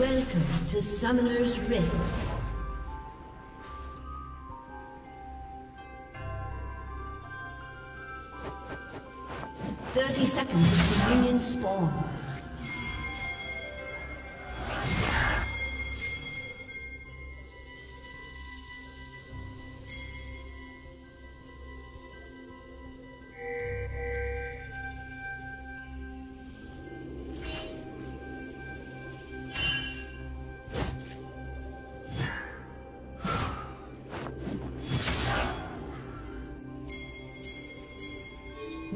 Welcome to Summoner's Rift. Seconds to minions spawn.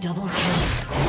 Double kill.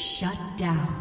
Shut down.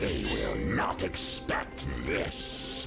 They will not expect this.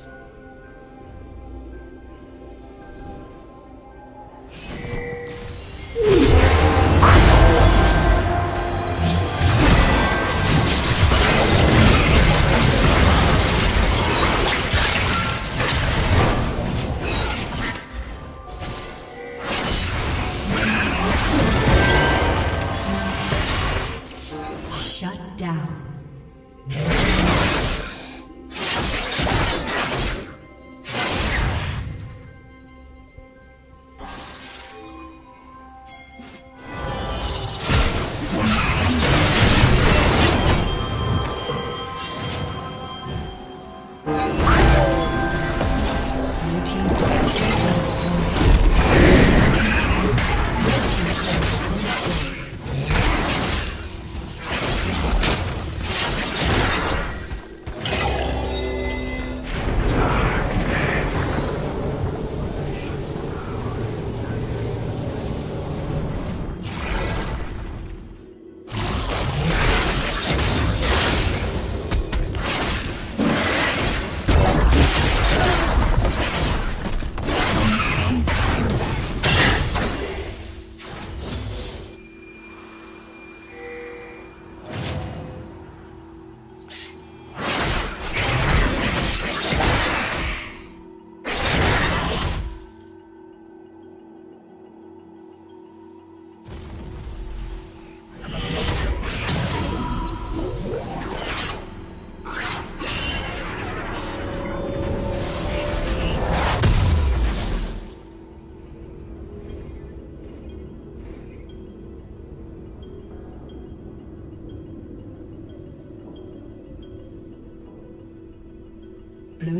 Blue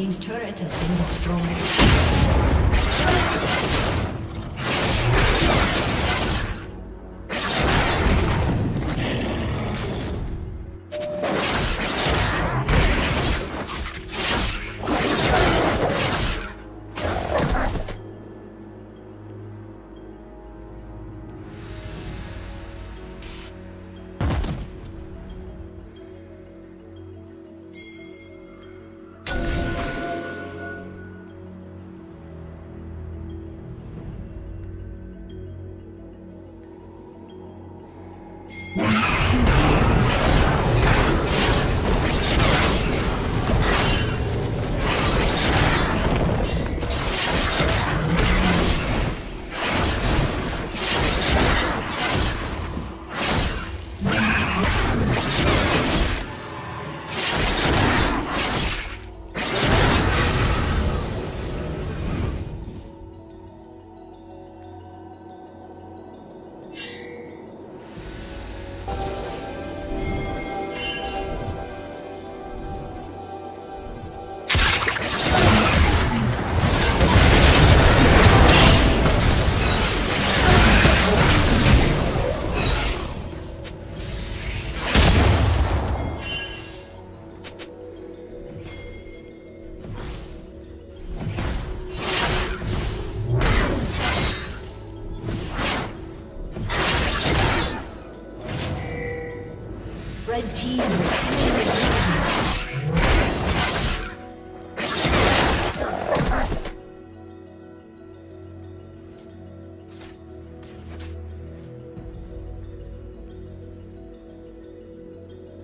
Team's turret has been destroyed. Red